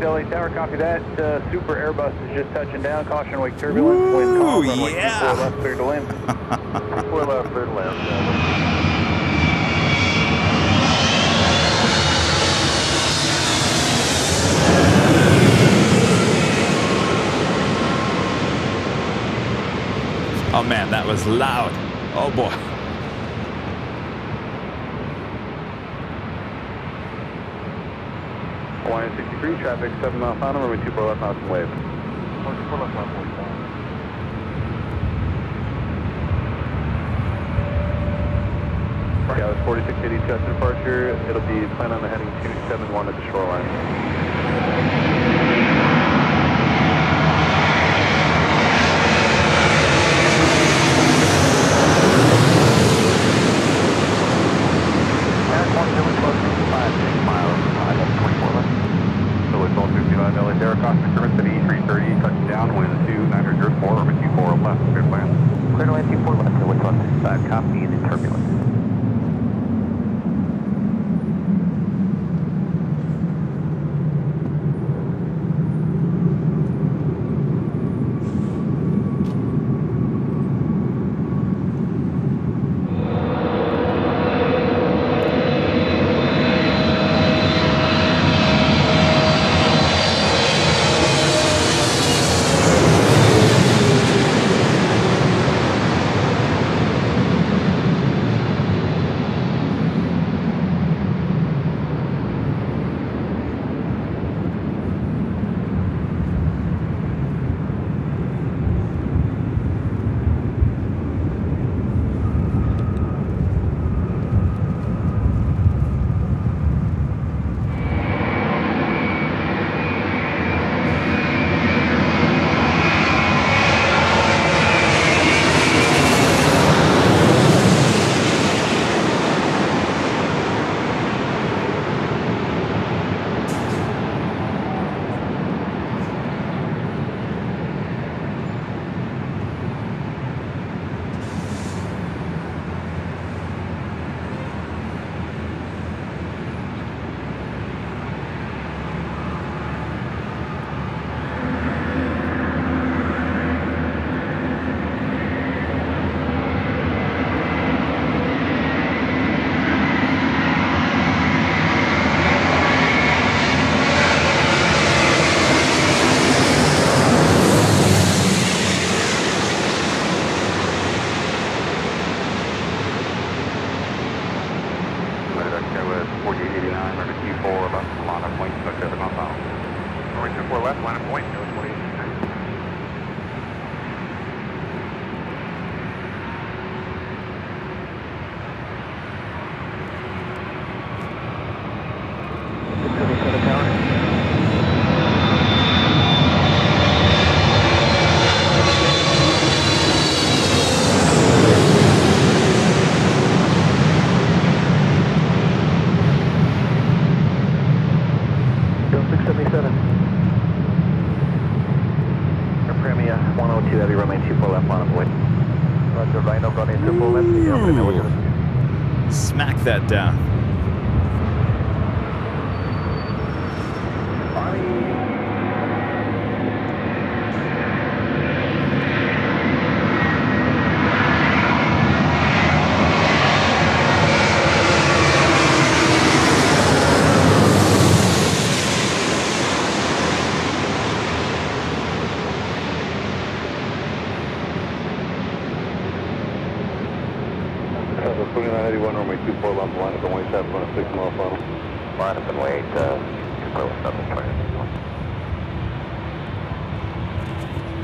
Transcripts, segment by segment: LA Tower, copy that. Super Airbus is just touching down. Caution, wake turbulence. Ooh, wind calm. Runway 24 left, clear to land. 24 left, clear to land. Oh man, that was loud. Oh boy. Hawaiian 63, traffic 7 miles an hour, runway 24 left, mountain wave. 24 left, mountain wave. Yeah, it was 4680 test departure. It'll be planned on the heading 271 at the shoreline. Smack that down.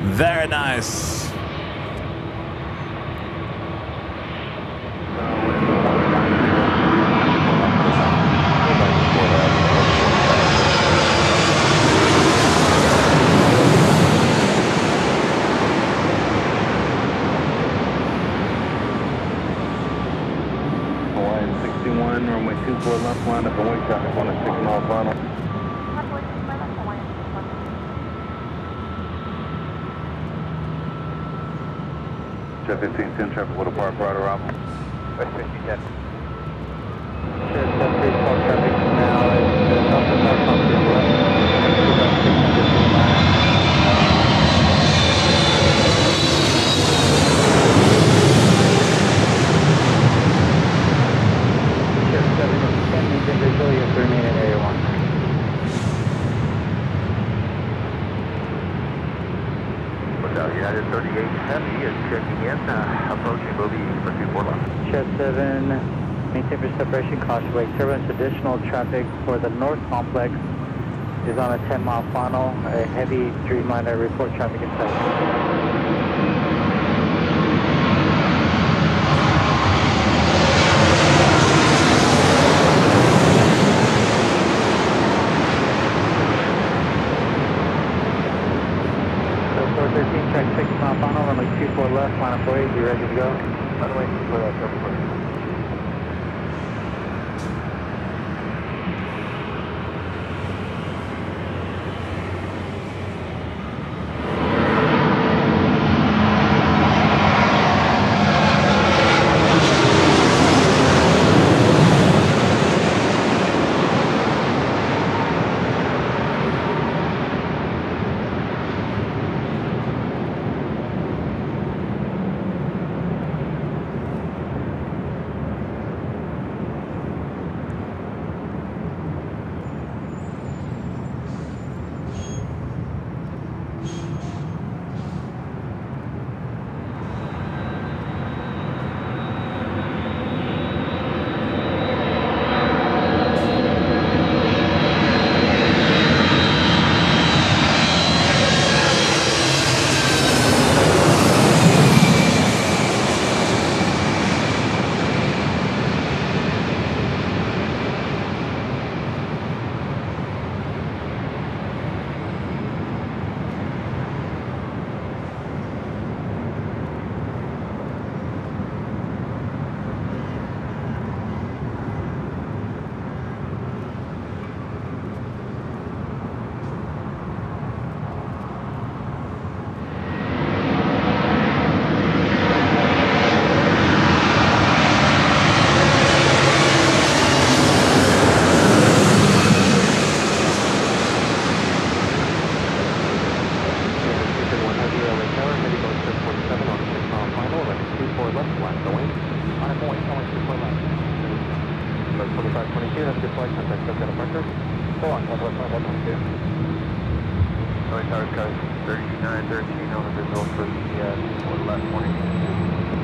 Very nice. Jet 1510, traffic Little Park, right around. West 1510. Jet 1510, traffic now. United 38 Heavy is checking in, approaching Bogey for 241. Jet 7, maintain for separation, caution wake turbulence. Additional traffic for the north complex is on a 10-mile funnel. A heavy streamliner, report traffic in sight. Left, line up 480, you ready to go? By the way, for that, go for it.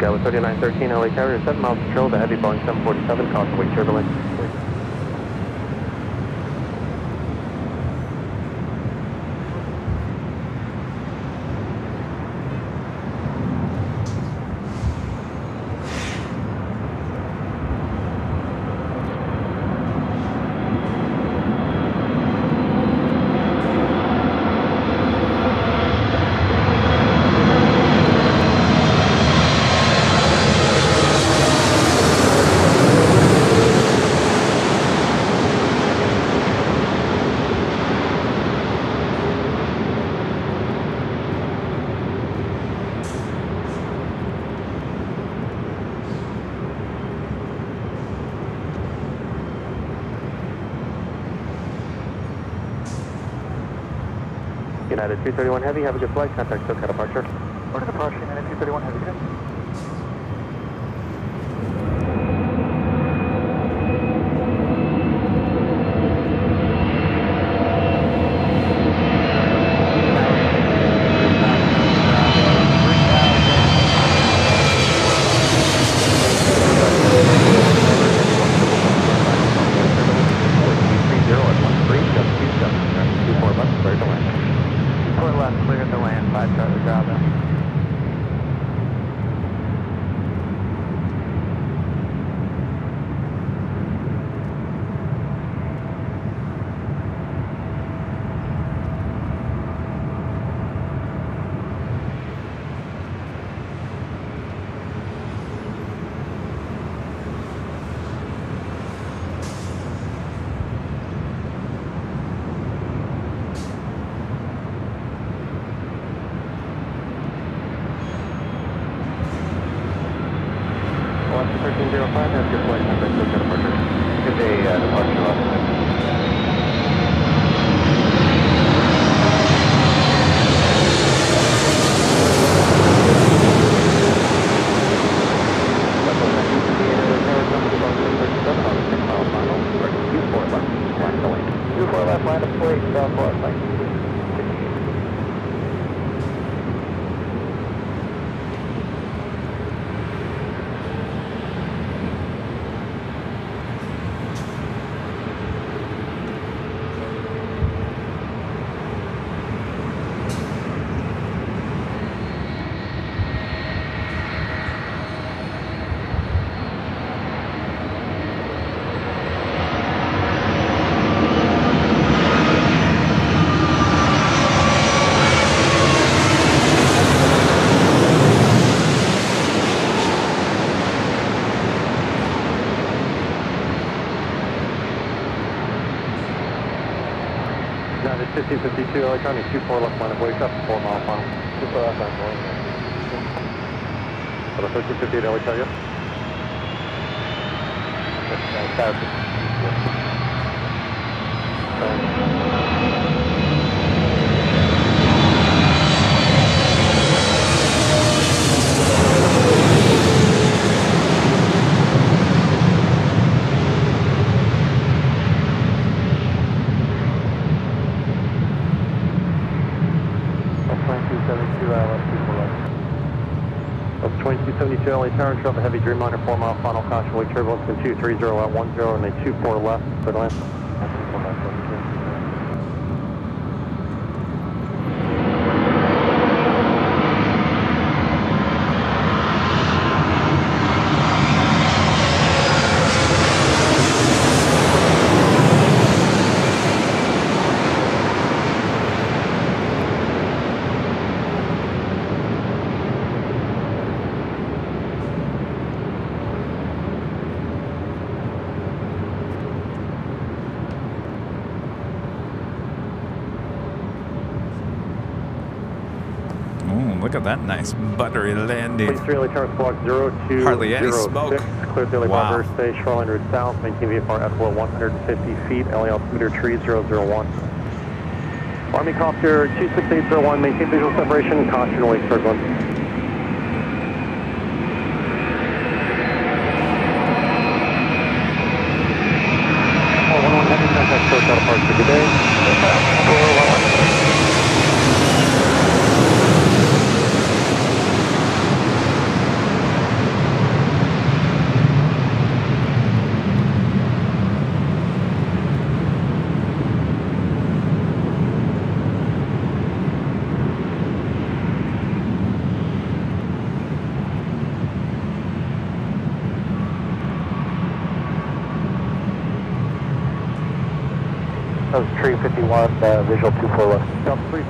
Go with 3913 LA Tower, 7 miles to trail, the heavy Boeing 747, caution wake turbulence. United 231 Heavy, have a good flight. Contact SoCal departure. Order departure, United 231 Heavy, good. Line up 48, southwest, 1968. 52, electronic 24 left line of way, up 4 mile final. 24 left line of way. For the 1358, LAX, yes? Yes, of 2272 LA Tower, trail the heavy Dreamliner 4 mile final, caution wake turbulence in 230 at 10 and then 24 left, third lane. Look at that nice buttery landing. Hardly any smoke. Clear daily wow. Stay shoreline route south. Maintain VFR FLO 150 feet. LA altimeter 3001. Army Copter 26801. Maintain visual separation. Caution wake turbulence. That was 351, visual 24 left. Stop 3.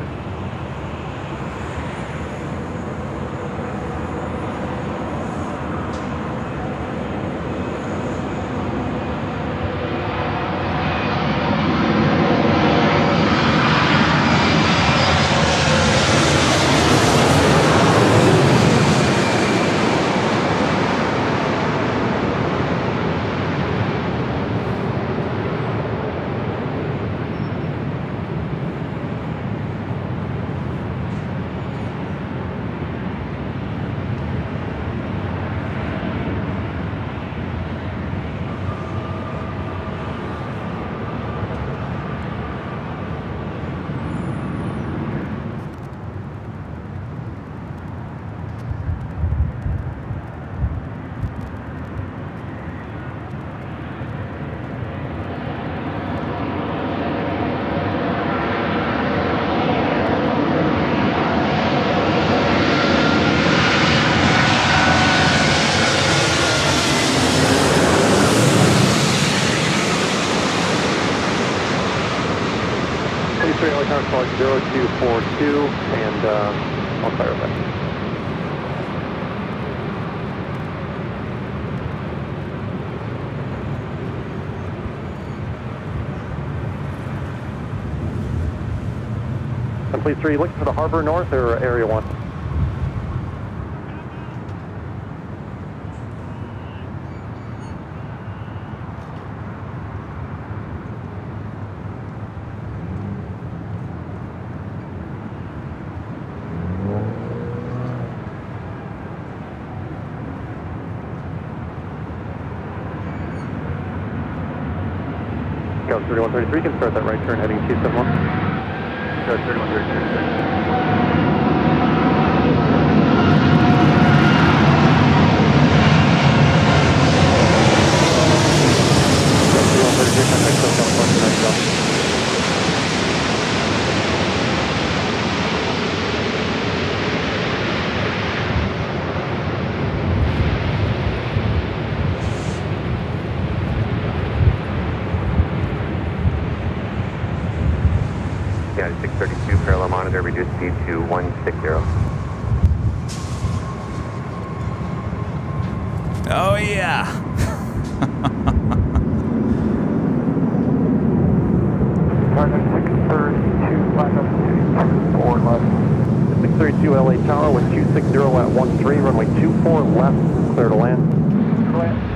Clock 0242 and I'll fire back. And please 3, looking for the harbor north or area 1? Coast 3133 can start that right turn heading 271. Coast 3133. Yeah, 632, parallel monitor, reduce speed to 160. Oh yeah! Target 632, 632 LA Tower, with 260 at 13, runway 24 left, clear to land. Clear.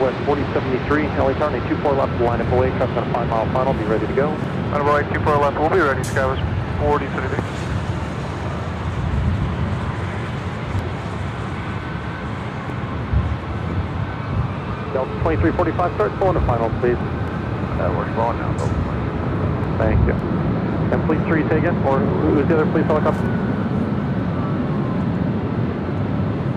West 4073, LA Tower, 24 left, line up away, crossing on a 5-mile final, be ready to go. Line up away, 24 left, we'll be ready, Skywest 4073. Delta 2345, start flowing to final, please. We're flowing now, Delta 2345. Thank you. And please 3, say again, or who's the other police helicopter?